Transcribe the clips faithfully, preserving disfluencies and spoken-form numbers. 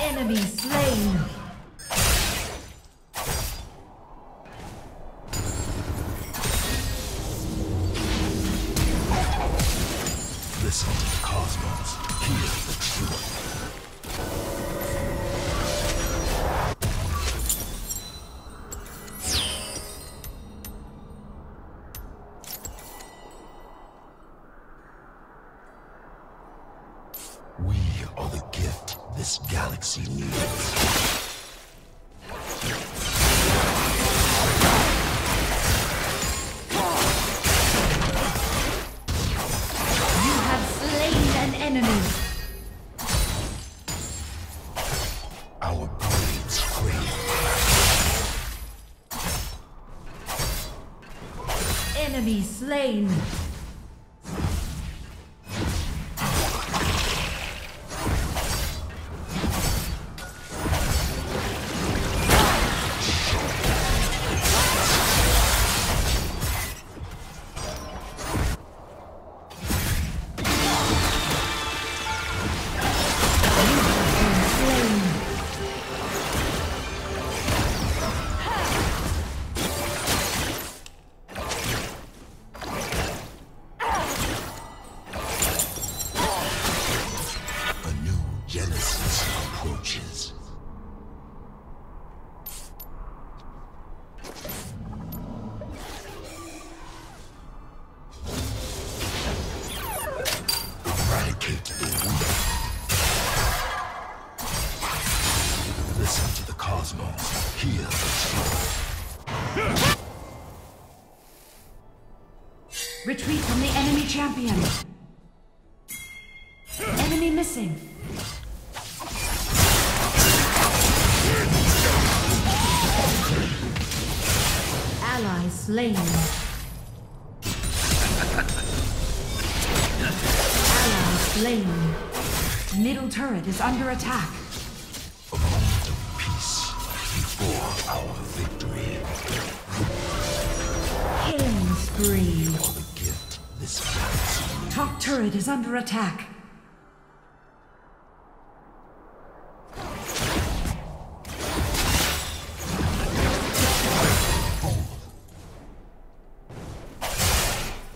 Enemy slain. Listen to the cosmos. Hear the truth. We are the gift this galaxy needs. Enemy slain. Retreat from the enemy champion. Enemy missing. Ally slain. Ally slain. Middle turret is under attack. A moment of peace before our victory. Killing spree. Top turret is under attack.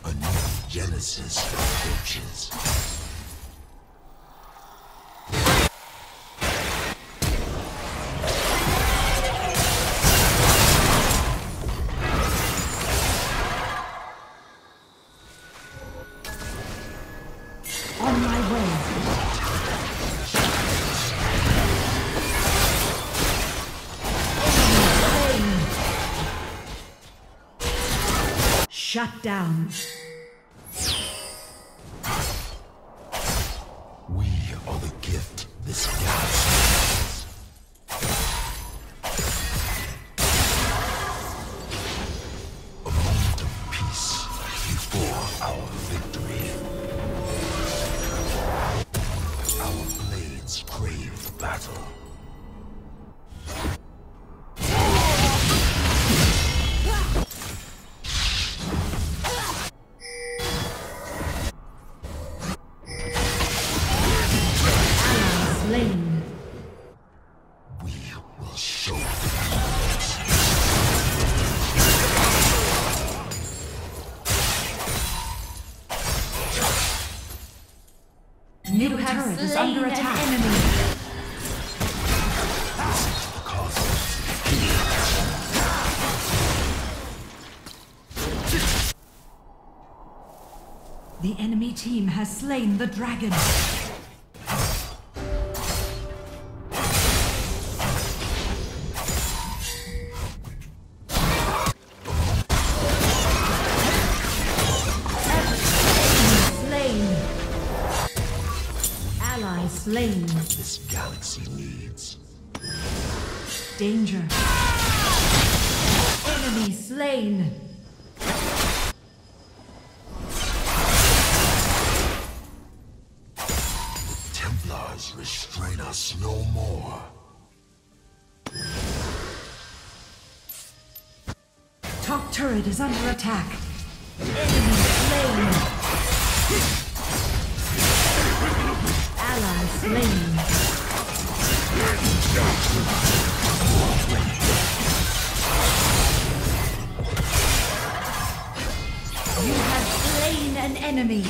A new Genesis approaches. Shut down. We are the gift this galaxy has. A moment of peace before our victory. Our blades crave battle. Middle turret is under attack. Enemy. The enemy team has slain the dragon. Slain. This galaxy needs danger. Enemy slain. The Templars restrain us no more. Top turret is under attack. Enemy slain. Ally slain. enemy.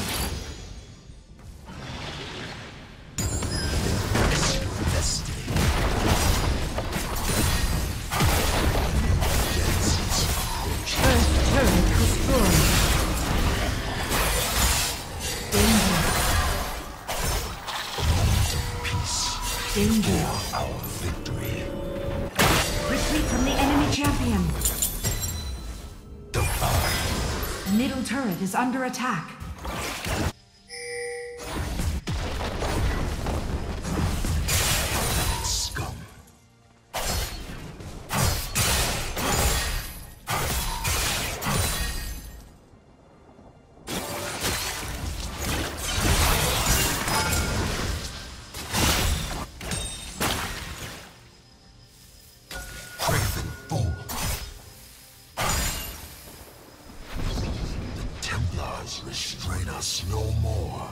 Is under attack. Scum. Raven Bull. Restrain us no more.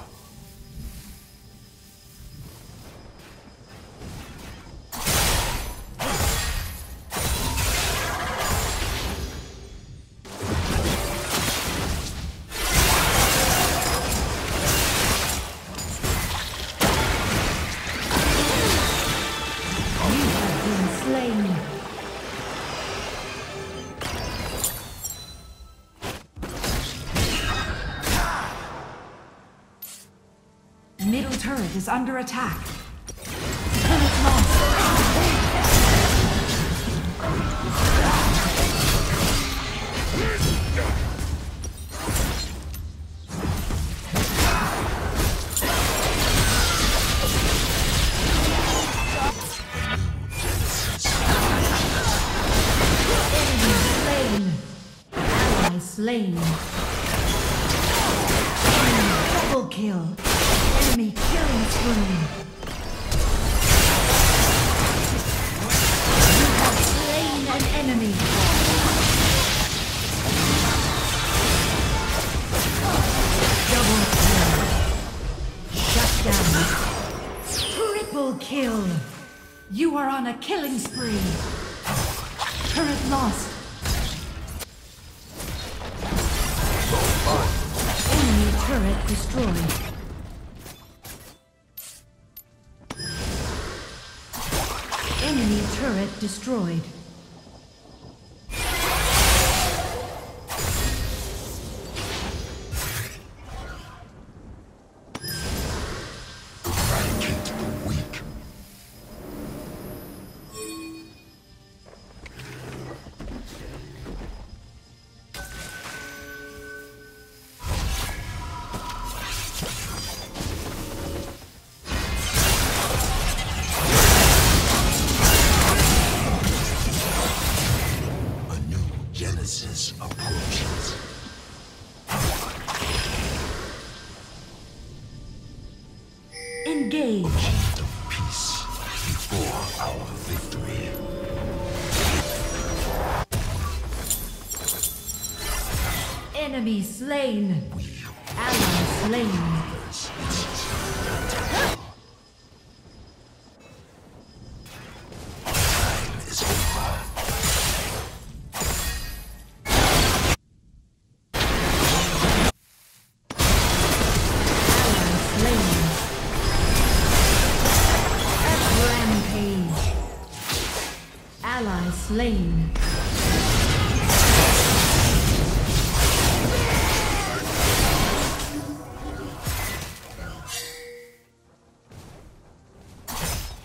Middle turret is under attack. Turret lost. Kill. You are on a killing spree. Turret lost. Enemy turret destroyed. Enemy turret destroyed. Approaches. Engage. The peace before our victory. Enemy slain. Ally slain. Slain.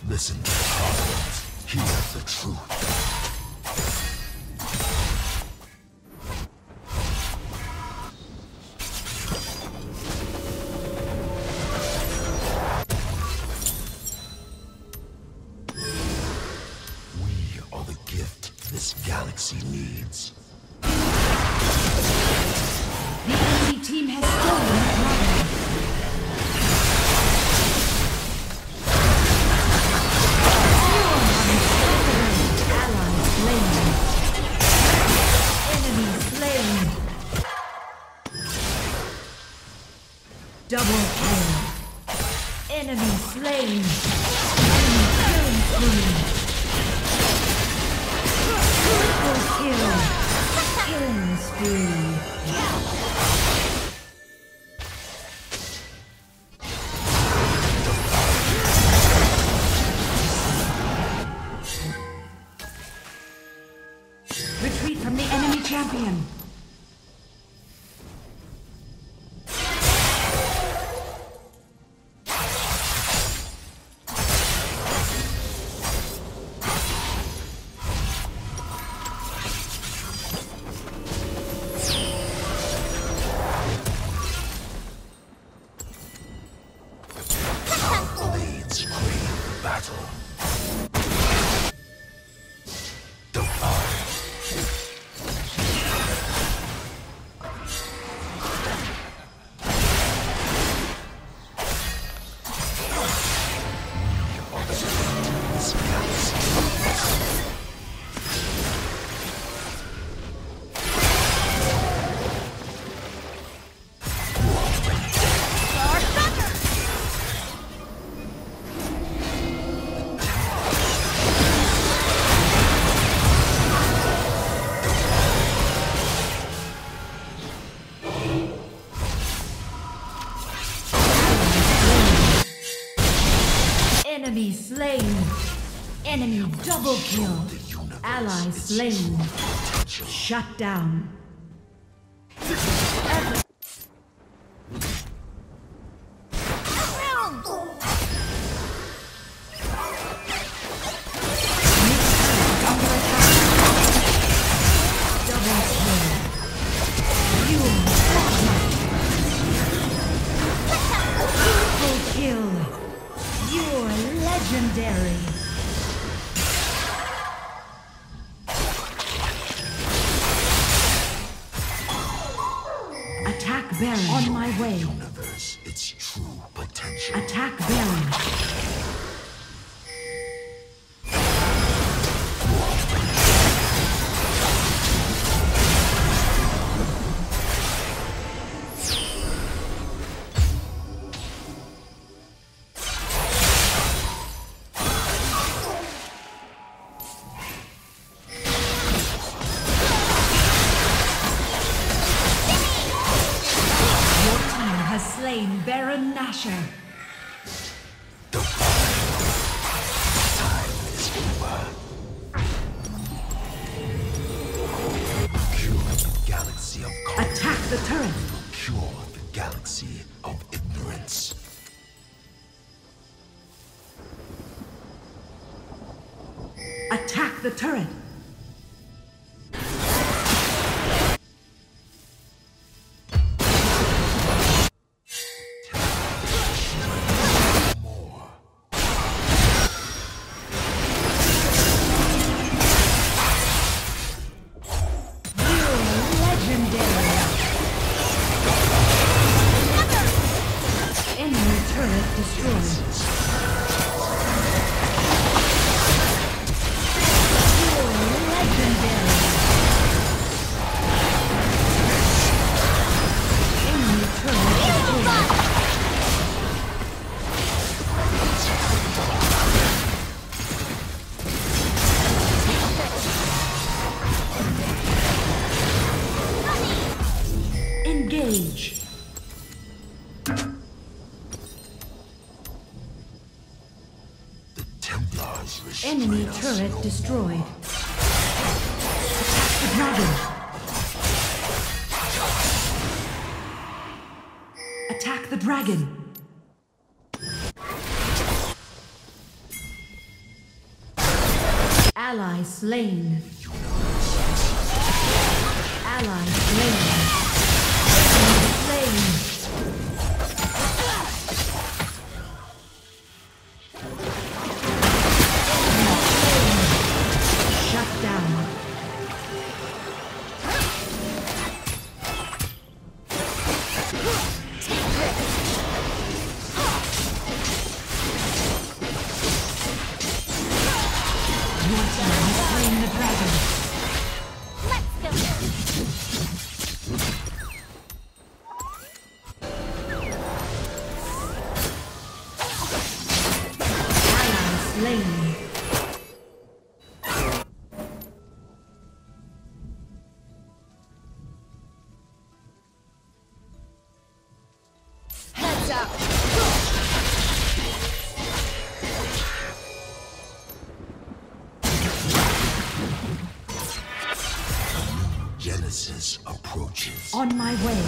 Listen to the heart, hear the truth. This galaxy needs. The enemy team has stolen the ally slain. Enemy slain. Double kill. Enemy slain. Enemy killing slain. Kill. Killing spree. champion. Enemy slain. Enemy double kill. Ally slain. Shut down. Legendary. Attack Baron on my way. Universe, its true potential. Attack Baron. Baron Nashor. The time is over. Cure the galaxy of cold. Attack the turret. Cure the galaxy of ignorance. Attack the turret. Engage. The Templars. Enemy turret no destroyed. Attack the dragon. Attack the dragon. Ally slain. Ally slain. Nemesis approaches. On my way.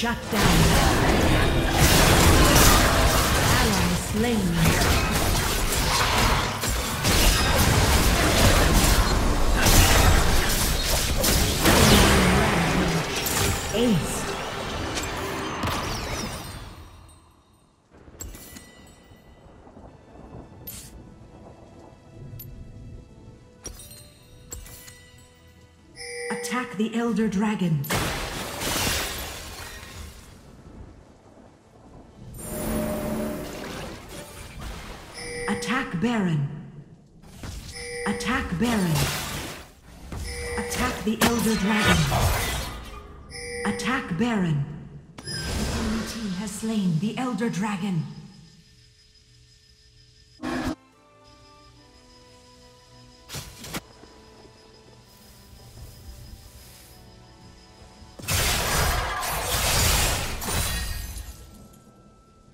Shut down. Ally slain. Ace. Attack the Elder Dragon. Attack Baron. Attack Baron. Attack the Elder Dragon. Attack Baron. The enemy team has slain the Elder Dragon.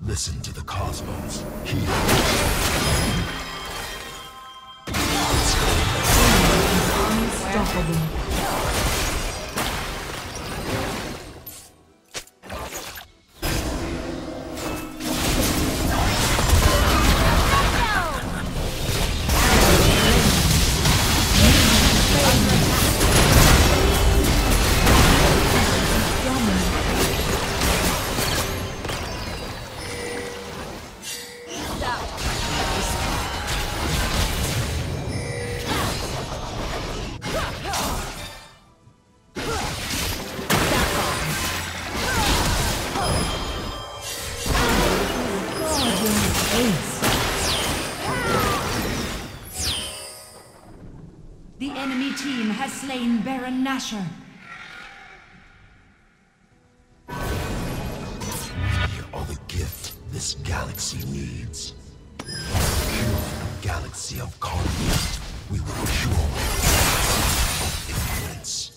Listen to the cosmos. Heal. The enemy team has slain Baron Nashor. Here are the gift this galaxy needs. Cure a galaxy of conflict. We will cure of ignorance.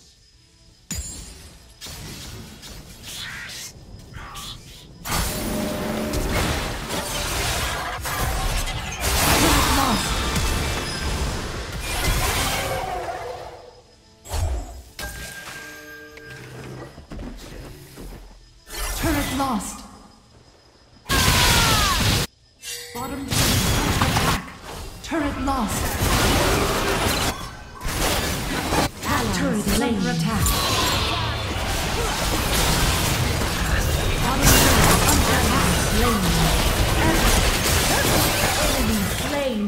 Lost. Bottom attack. Turret lost. Allies turret slain. Under attack. Bottom turret under attack. Slain. Enemy slain.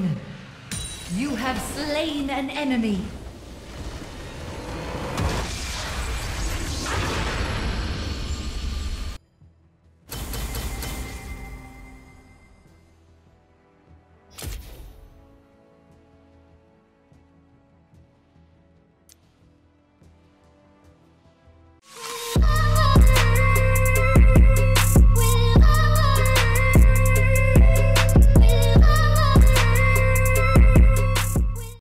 You have slain an enemy.